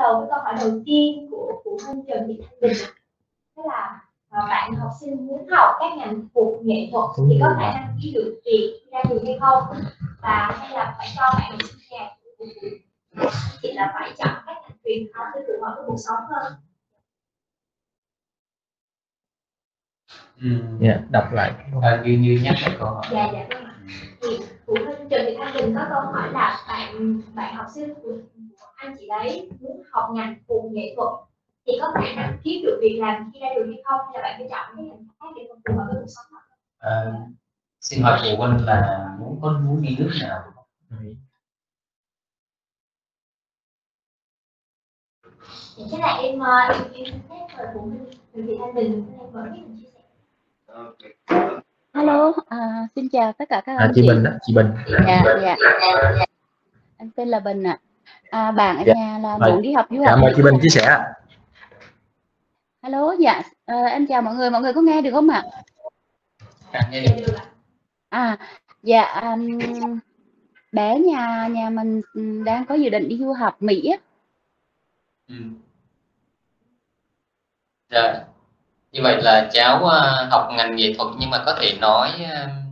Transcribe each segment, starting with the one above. đầu với câu hỏi đầu tiên của phụ huynh Trần Thị Thanh Bình. Thế là bạn học sinh muốn học các ngành thuộc nghệ thuật thì có khả năng ký được việc ra trường hay không? Và hay là phải cho bạn học sinh nhà chị là phải chọn các ngành truyền thống để phù hợp với cuộc sống hơn? Đọc lại như nhắc lại câu hỏi. Thì phụ huynh Trần Thị Thanh Bình có câu hỏi là bạn học sinh của anh chị đấy muốn học ngành cùng nghệ thuật thì có khả năng kiếm được việc làm khi ra trường hay không, hay là bạn phải chọn cái ngành khác để phù hợp với cuộc sống? Xin hỏi phụ huynh là muốn đi nước nào? Cái này em test rồi phụ huynh Trần Thị Thanh Bình em vẫn biết chia sẻ. Hello, xin chào tất cả các anh chị. Bình đó, chị Bình. Dạ. Em tên là Bình ạ. Bạn ở nhà là muốn đi học du học. Cảm ơn chị Bình chia sẻ. Hello, dạ. Em chào mọi người có nghe được không ạ? Nghe được ạ. Dạ, bé nhà mình đang có dự định đi du học Mỹ á. Dạ. Như vậy là cháu học ngành nghệ thuật, nhưng mà có thể nói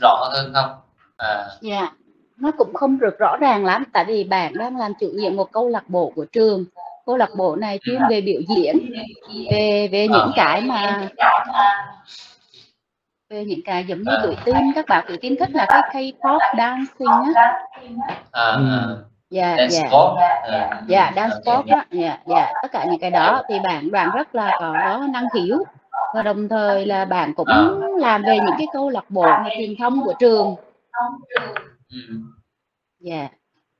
rõ hơn không? Dạ, nó cũng không được rõ ràng lắm, tại vì bạn đang làm chủ nhiệm một câu lạc bộ của trường. Câu lạc bộ này chuyên về biểu diễn, về những cái mà về những cái giống như tuổi teen, các bạn tuổi teen thích là cái K-pop dancing á. Dance pop á, tất cả những cái đó thì bạn rất là có năng khiếu. Và đồng thời là bạn cũng làm về những cái câu lạc bộ truyền thông của trường.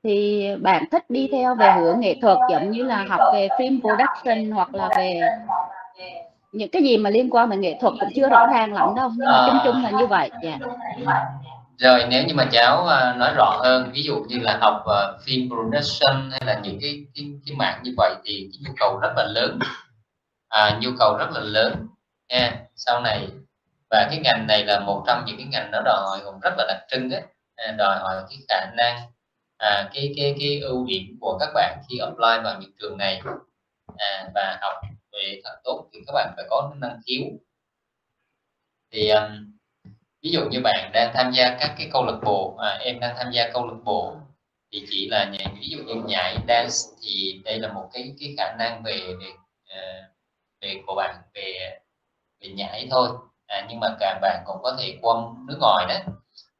Thì bạn thích đi theo về hướng nghệ thuật, giống như là học về film production hoặc là về những cái gì mà liên quan đến nghệ thuật, cũng chưa rõ ràng lắm đâu, nhưng mà chung là như vậy. Rồi nếu như mà cháu nói rõ hơn, ví dụ như là học film production hay là những cái mảng như vậy thì cái nhu cầu rất là lớn. Sau này, và cái ngành này là một trong những cái ngành nó đòi hỏi cũng rất là đặc trưng đấy, đòi hỏi cái khả năng, cái ưu điểm của các bạn khi apply vào những trường này và học về thật tốt thì các bạn phải có năng khiếu. Thì ví dụ như bạn đang tham gia các cái câu lạc bộ, em đang tham gia câu lạc bộ thì chỉ là ví dụ như nhảy dance thì đây là một cái khả năng về của bạn về nhảy thôi, nhưng mà cả bạn cũng có thể qua nước ngoài đó,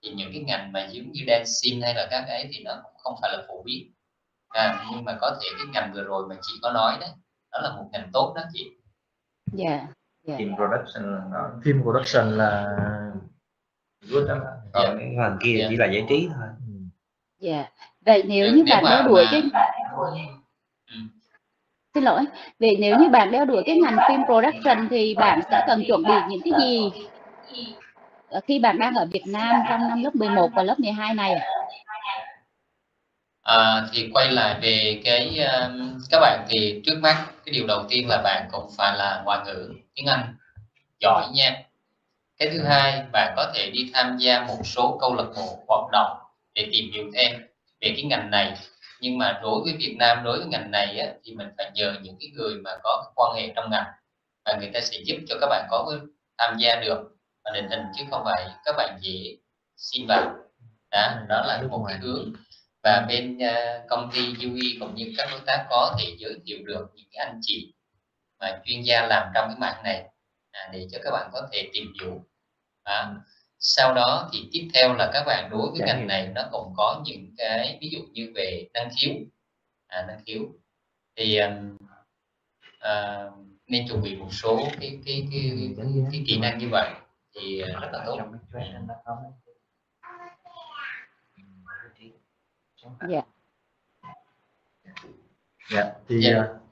thì những cái ngành mà giống như dancing hay là các cái thì nó cũng không phải là phổ biến, nhưng mà có thể cái ngành vừa rồi mà chị có nói đấy, đó là một ngành tốt đó chị. Film production là còn cái ngành kia chỉ là giải trí thôi. Vậy nếu như bạn theo đuổi cái Vậy nếu như bạn đeo đuổi cái ngành film production thì bạn sẽ cần chuẩn bị những cái gì khi bạn đang ở Việt Nam trong năm lớp 11 và lớp 12 này? Thì quay lại về các bạn thì trước mắt cái điều đầu tiên là bạn cũng phải là ngoại ngữ tiếng Anh giỏi nha. Cái thứ hai, bạn có thể đi tham gia một số câu lạc bộ hoạt động để tìm hiểu thêm về cái ngành này. Nhưng mà đối với Việt Nam, đối với ngành này á, thì mình phải nhờ những cái người mà có quan hệ trong ngành, và người ta sẽ giúp cho các bạn có tham gia được và định hình, chứ không phải các bạn dễ xin vào. Đó là một cái hướng. Và bên công ty UE cũng như các đối tác có thể giới thiệu được những cái anh chị mà chuyên gia làm trong cái mảng này để cho các bạn có thể tìm hiểu. Sau đó thì tiếp theo là các bạn đối với ngành này nó cũng có những cái ví dụ như về năng khiếu thì nên chuẩn bị một số cái kỹ năng như vậy thì rất là tốt.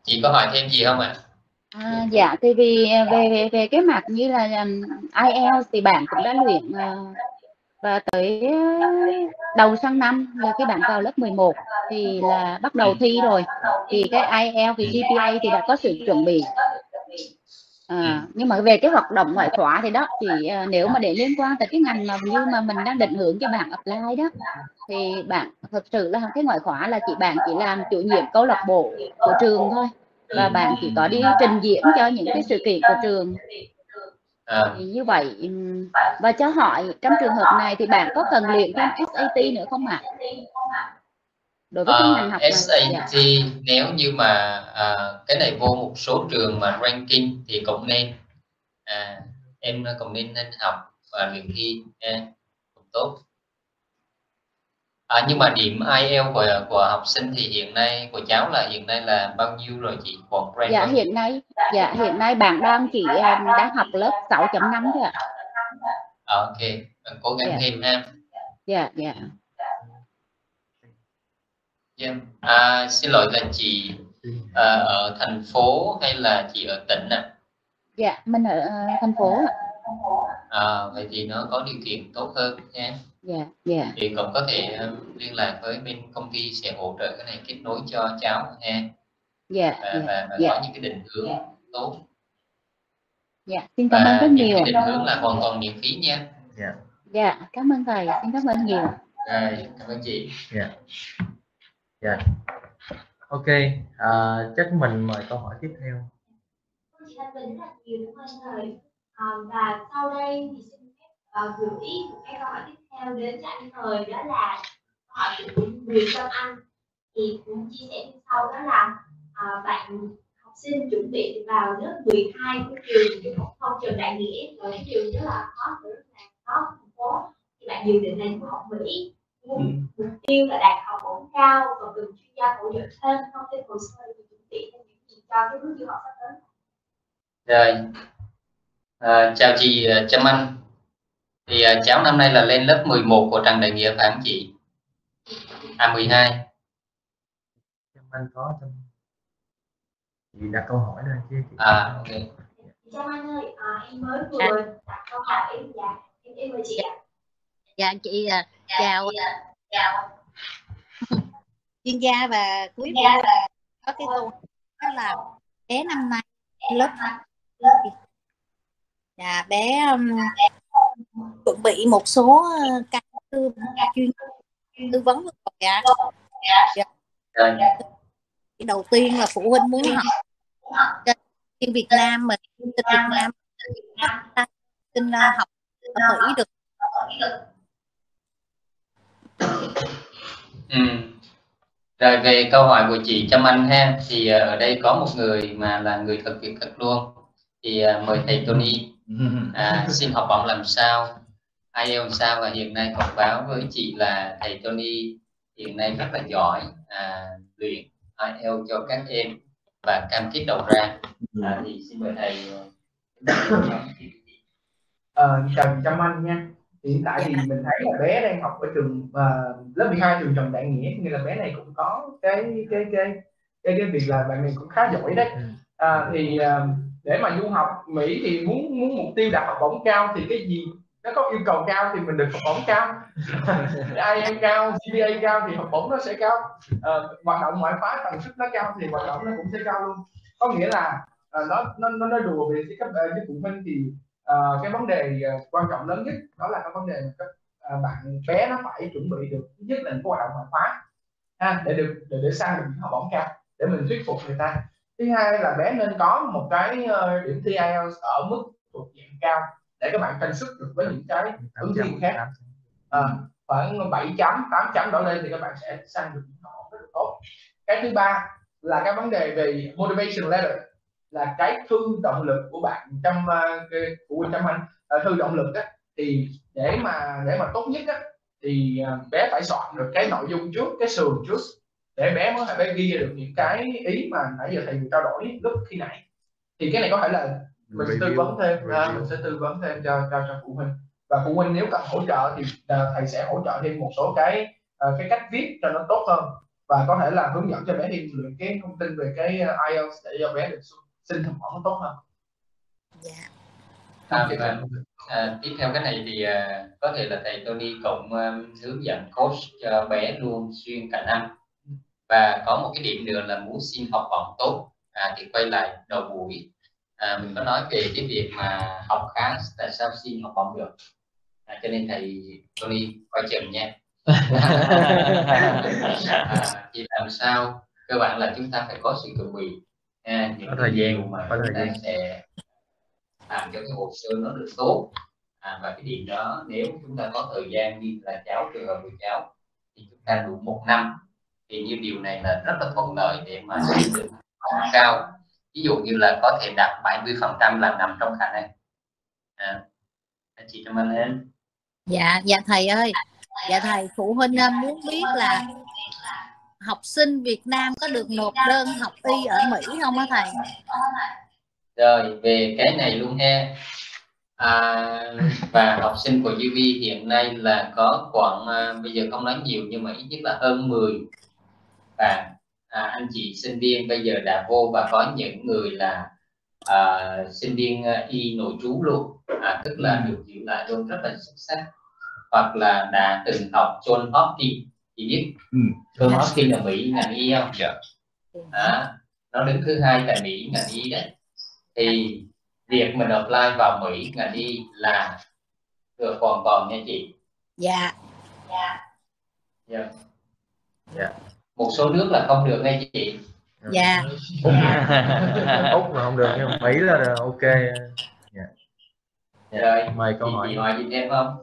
Chị có hỏi thêm gì không ạ? Dạ, thì vì về cái mặt như là IELTS thì bạn cũng đã luyện, và tới đầu sang năm là khi bạn vào lớp 11 thì là bắt đầu thi rồi, thì cái IELTS, thì GPA thì đã có sự chuẩn bị. Nhưng mà về cái hoạt động ngoại khóa thì đó, thì nếu mà để liên quan tới cái ngành mà như mà mình đang định hướng cho bạn apply đó, thì bạn thực sự là cái ngoại khóa là bạn chỉ làm chủ nhiệm câu lạc bộ của trường thôi, và bạn chỉ có đi trình diễn cho những cái sự kiện của trường. Thì như vậy, và cho hỏi trong trường hợp này thì bạn có cần luyện thêm SAT nữa không ạ? Đối với ngành học SAT này, dạ. Nếu như mà cái này vô một số trường mà ranking thì cũng nên em cũng nên học và luyện thi cũng tốt. Nhưng mà điểm IELTS của học sinh thì hiện nay của cháu là bao nhiêu rồi chị? Dạ hiện nay, bạn đang học lớp 6.5 thôi ạ. Ok, cố gắng thêm ha. Dạ, dạ. Xin lỗi là chị ở thành phố hay là chị ở tỉnh ạ? Dạ, mình ở thành phố ạ. Vậy thì nó có điều kiện tốt hơn nha. Thì cũng có thể liên lạc với bên công ty sẽ hỗ trợ cái này, kết nối cho cháu nha. Có những cái định hướng tốt. Xin cảm ơn rất nhiều. Định hướng là hoàn toàn miễn phí nha. Cảm ơn thầy, xin cảm ơn nhiều. Cảm ơn chị. Ok, chắc mình mời câu hỏi tiếp theo. Chị đã tính thật nhiều cảm ơn thầy. Và sau đây thì xin phép gửi cái câu hỏi tiếp theo đến cho anh Thời, đó là câu hỏi của người Trâm Anh, thì cũng chia sẻ như sau, đó là bạn học sinh chuẩn bị vào lớp 12 của trường Trung học phổ thông Trần Đại Nghĩa, ở cái trường rất là khó của thành phố, thì bạn dự định lên của học Mỹ, mục tiêu là đạt học bổng cao và cần chuyên gia hỗ trợ thêm, không tên hồ sơ thì chuẩn bị thêm những gì cho cái bước du học sắp tới. Chào chị Trâm Anh. Thì cháu năm nay là lên lớp 11 của Trần Đại Nghĩa phải không chị? À 12. Trâm Anh có chị đặt câu hỏi đây chứ. Ok. Trâm Anh ơi, em mới vừa đặt câu hỏi em mời chị ạ. Chị chào chuyên gia và quý vị có cái câu hỏi là bé năm nay lớp bé chuẩn bị một số các tư vấn đầu tiên là phụ huynh muốn học tiếng Việt Nam, mình xin học ở Mỹ được. Rồi về câu hỏi của chị Trâm Anh ha, thì ở đây có một người mà là người thực việc thật luôn, thì mời thầy Tony. Xin học bổng làm sao, IELTS sao, và hiện nay thông báo với chị là thầy Tony hiện nay rất là giỏi, luyện IELTS cho các em và cam kết đầu ra. Thì xin mời thầy. Chào Trâm Anh nha. Hiện tại thì mình thấy là bé đang học ở trường lớp 12 trường Trần Đại Nghĩa, nghĩa là bé này cũng có cái việc là bạn này cũng khá giỏi đấy. Thì để mà du học Mỹ thì muốn mục tiêu đạt học bổng cao thì cái gì nó có yêu cầu cao thì mình được học bổng cao. IELTS cao, GPA cao thì học bổng nó sẽ cao. Hoạt động ngoại khóa tần suất nó cao thì hoạt động nó cũng sẽ cao luôn. Có nghĩa là nó nói đùa về các phụ huynh thì cái vấn đề quan trọng lớn nhất đó là cái vấn đề bạn bé nó phải chuẩn bị được, thứ nhất là những hoạt động ngoại khóa để sang được những học bổng cao để mình thuyết phục người ta. Thứ hai là bé nên có một cái điểm thi IELTS ở mức thuộc dạng cao để các bạn tranh suất được với những cái ứng viên khác, khoảng 7 chấm 8 chấm đổ lên thì các bạn sẽ sang được những học bổng rất là tốt. Cái thứ ba là cái vấn đề về motivation letter, là cái thư động lực của bạn Trâm Anh, thư động lực á, thì để mà tốt nhất á, thì bé phải soạn được cái nội dung trước, cái sườn trước để bé mới phải ghi được những cái ý mà nãy giờ thầy vừa trao đổi lúc khi nãy. Thì cái này có thể là mình tư vấn thêm, mình sẽ tư vấn thêm cho phụ huynh, và phụ huynh nếu cần hỗ trợ thì thầy sẽ hỗ trợ thêm một số cái cách viết cho nó tốt hơn, và có thể là hướng dẫn cho bé thêm lượng cái thông tin về cái IELTS để cho bé được xin học bổng tốt hơn. Tiếp theo cái này thì có thể là thầy Tony cũng hướng dẫn coach cho bé luôn xuyên cả năm. Và có một cái điểm nữa là muốn xin học bổng tốt thì quay lại đầu buổi mình có nói về cái việc mà học khá tại sao xin học bổng được, cho nên thầy Tony coi chừng nha. Thì làm sao cơ bản là chúng ta phải có sự chuẩn bị, những thời gian mà chúng ta sẽ làm cho cái hồ sơ nó được tốt, và cái điểm đó nếu chúng ta có thời gian như là cháu, trường hợp của cháu thì chúng ta đủ 1 năm thì như điều này là rất là thuận lợi để mà xây dựng cao, ví dụ như là có thể đạt 70% là nằm trong khả năng. Chị Trâm Anh. Dạ thầy ơi, dạ thầy, phụ huynh muốn biết là học sinh Việt Nam có được nộp đơn học y ở Mỹ không á thầy? Rồi, về cái này luôn ha. Và học sinh của UV hiện nay là có khoảng, bây giờ không nói nhiều nhưng mà ít nhất là hơn 10 bạn anh chị sinh viên bây giờ đã vô, và có những người là sinh viên y nội trú luôn, tức là được giữ lại luôn, rất là xuất sắc, hoặc là đã từng học John Hopkins, chị biết John Hopkins ở Mỹ ngành y không? Nó đứng thứ 2 tại Mỹ ngành y đấy. Thì việc mình apply vào Mỹ ngành y là được còn nha chị. Dạ. Một số nước là không được nghe chị. Dạ. Úc là không được nhưng Mỹ là ok. Dạ. Rồi, mời câu hỏi. Chị hỏi gì em không?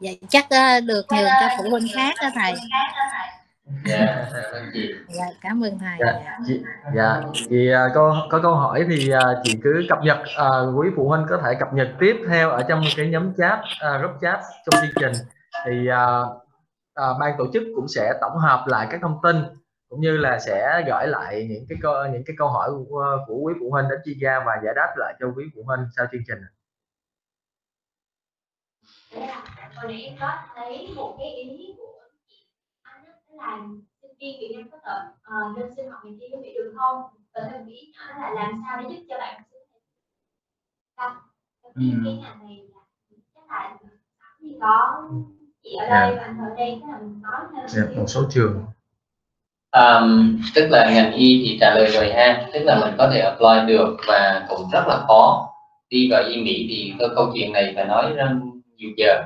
Dạ chắc được nhường cho phụ huynh khác đó thầy. Dạ, cảm ơn thầy. Chị có câu hỏi thì chị cứ cập nhật, quý phụ huynh có thể cập nhật tiếp theo ở trong cái nhóm chat, group chat trong chương trình. Thì ban tổ chức cũng sẽ tổng hợp lại các thông tin cũng như là sẽ gửi lại những cái câu hỏi của quý phụ huynh đến chuyên gia và giải đáp lại cho quý phụ huynh sau chương trình. Hồi nãy em có thấy một cái ý của chị Anh là sinh viên Việt Nam có thể nên xin học ngành y có bị được không? Và thầy nghĩ là làm sao để giúp cho bạn sinh viên cái ngành này là chắc là thì có chị ở đây và ở đây là mình có một số trường. Tức là ngành y thì trả lời rồi ha, tức là mình có thể apply được và cũng rất là khó. Đi vào y Mỹ thì câu chuyện này phải nói nhiều giờ,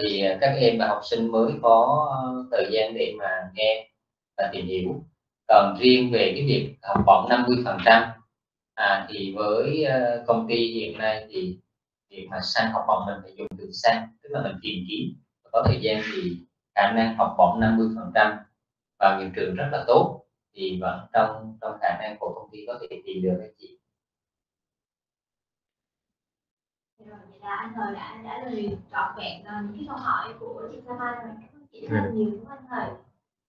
thì các em và học sinh mới có thời gian để mà nghe và tìm hiểu. Còn riêng về cái việc học bổng 50% thì với công ty hiện nay thì việc mà sang học bổng mình phải dùng từ sang, tức là mình tìm kiếm và có thời gian thì khả năng học bổng 50% vào những trường rất là tốt thì vẫn trong khả năng của công ty có thể tìm được các chị. Rồi, vậy là anh Thời đã lời trọn vẹn những cái câu hỏi của chị Trâm Anh, cảm ơn chị rất là nhiều của anh Thời.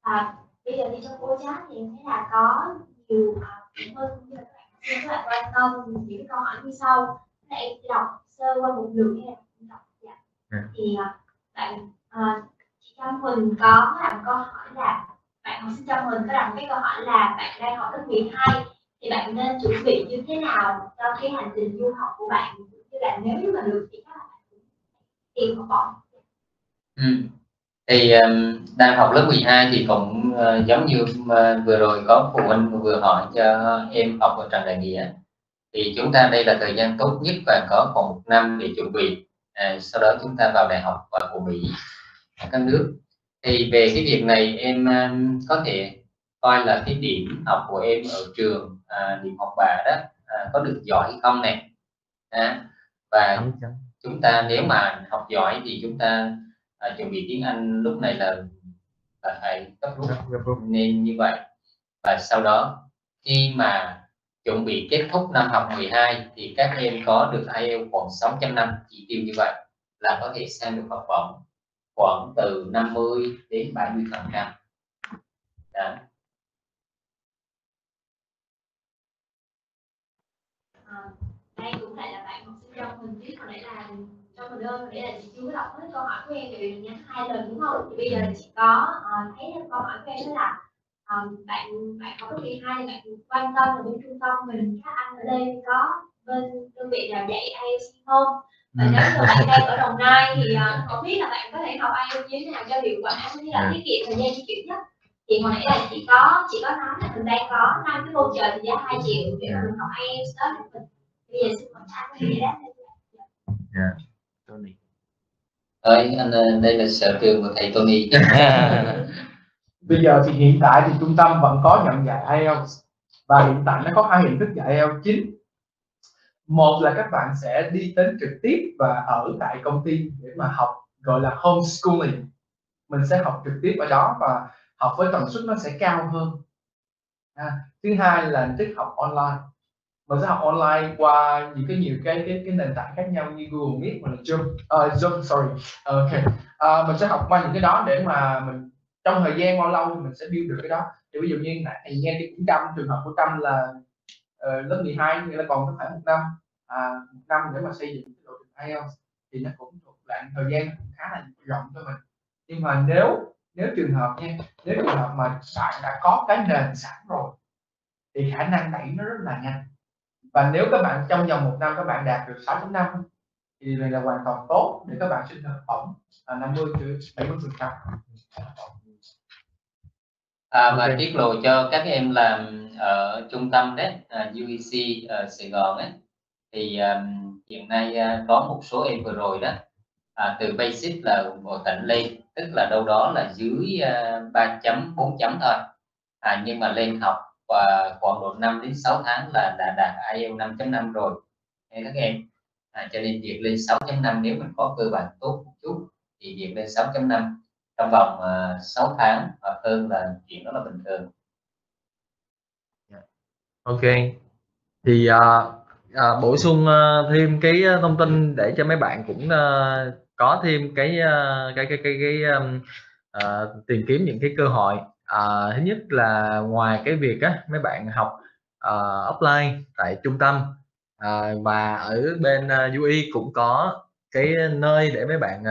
Và bây giờ đi trong cô chat thì em thấy là có nhiều phụ huynh cũng như là các bạn quan tâm những cái câu hỏi như sau. Là em đọc sơ qua một lượt hay là đọc thì bạn chị Trâm Huỳnh có làm câu hỏi là bạn học sinh Trâm Huỳnh có làm cái câu hỏi là bạn đang học lớp 12 thì bạn nên chuẩn bị như thế nào cho cái hành trình du học của bạn, như là nếu như mà được thì các bạn tìm học bổng. Thì đang học lớp 12 thì cũng giống như vừa rồi có phụ huynh vừa hỏi cho em học ở Trần Đại Nghĩa, thì chúng ta đây là thời gian tốt nhất và có khoảng 1 năm để chuẩn bị, sau đó chúng ta vào đại học của Mỹ, các nước. Thì về cái việc này em có thể coi là cái điểm học của em ở trường, điểm học bạ đó, có được giỏi hay không nè. Và chúng ta nếu mà học giỏi thì chúng ta chuẩn bị tiếng Anh lúc này là phải gấp rút nên như vậy. Và sau đó khi mà chuẩn bị kết thúc năm học 12 thì các em có được IELTS khoảng 6.5 chỉ tiêu như vậy là có thể sang được học bổng khoảng từ 50 đến 70%. Đây cũng lại là bạn học sinh Trâm Huỳnh, chứ hồi nãy là trong một đơn để là chị chưa đọc hết câu hỏi của em thì nhắn 2 lần đúng không? Thì bây giờ chị có thấy câu hỏi của em đó là bạn học lớp 12 bạn quan tâm là bên trung tâm mình các anh ở đây có bên đơn vị nào dạy IELTS không? Và nếu như bạn đang ở Đồng Nai thì không biết là bạn có thể học IELTS như thế nào cho hiệu quả cũng như là tiết kiệm thời gian di chuyển nhất. Thì hồi nãy là chị có nói là mình đang có 5 cái voucher thì giá 2 triệu để mình học IELTS đó. Bây giờ xin mời anh giải đáp cho chị. Dạ, Tony. Anh đây là sở trường của thầy Tony. Bây giờ thì hiện tại thì trung tâm vẫn có nhận dạy IELTS và hiện tại nó có hai hình thức dạy IELTS chính. Một là các bạn sẽ đi đến trực tiếp và ở tại công ty để mà học, gọi là homeschooling. Mình sẽ học trực tiếp ở đó và học với tần suất nó sẽ cao hơn. Thứ hai là hình thức học online. Mình sẽ học online qua những cái nhiều cái nền tảng khác nhau như Google Meet hoặc là Zoom. Mình sẽ học qua những cái đó để mà mình trong thời gian bao lâu thì mình sẽ build được cái đó. Thì ví dụ như này, nghe cái trường hợp của Trâm là lớp 12, nghĩa là còn phải một năm để mà xây dựng độ trình IELTS thì nó cũng thuộc dạng thời gian khá là rộng cho mình. Nhưng mà nếu trường hợp mà bạn đã có cái nền sẵn rồi thì khả năng đẩy nó rất là nhanh. Và nếu các bạn trong vòng 1 năm các bạn đạt được 6.5 thì này là hoàn toàn tốt để các bạn xin học bổng 50 đến 70%. Mà tiết lộ cho các em làm ở trung tâm đấy, UEC Sài Gòn ấy, thì hiện nay có một số em vừa rồi đó, từ basic là bộ tỉnh lên, tức là đâu đó là dưới 3 chấm 4 chấm thôi, nhưng mà lên học khoảng độ 5 đến 6 tháng là đã đạt IELTS 5.5 rồi các em. Cho nên việc lên 6.5 nếu mình có cơ bản tốt một chút thì việc lên 6.5 trong vòng 6 tháng hoặc hơn là chuyện đó là bình thường. Ok, thì bổ sung thêm cái thông tin để cho mấy bạn cũng có thêm cái tìm kiếm những cái cơ hội. Thứ nhất là ngoài cái việc mấy bạn học offline tại trung tâm, và ở bên UI cũng có cái nơi để mấy bạn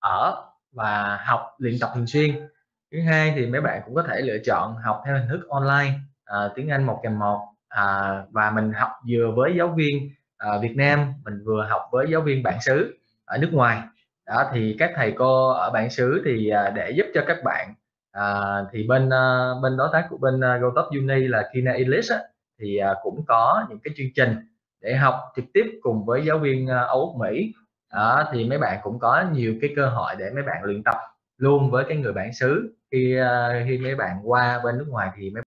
ở và học luyện tập thường xuyên. Thứ hai thì mấy bạn cũng có thể lựa chọn học theo hình thức online, tiếng Anh 1:1, và mình học vừa với giáo viên Việt Nam, mình vừa học với giáo viên bản xứ ở nước ngoài đó. Thì các thầy cô ở bản xứ thì để giúp cho các bạn, thì bên đối tác của bên Goldtop Uni là Kina Idlis thì cũng có những cái chương trình để học trực tiếp cùng với giáo viên Âu Mỹ. Thì mấy bạn cũng có nhiều cái cơ hội để mấy bạn luyện tập luôn với cái người bản xứ. Khi mấy bạn qua bên nước ngoài thì mấy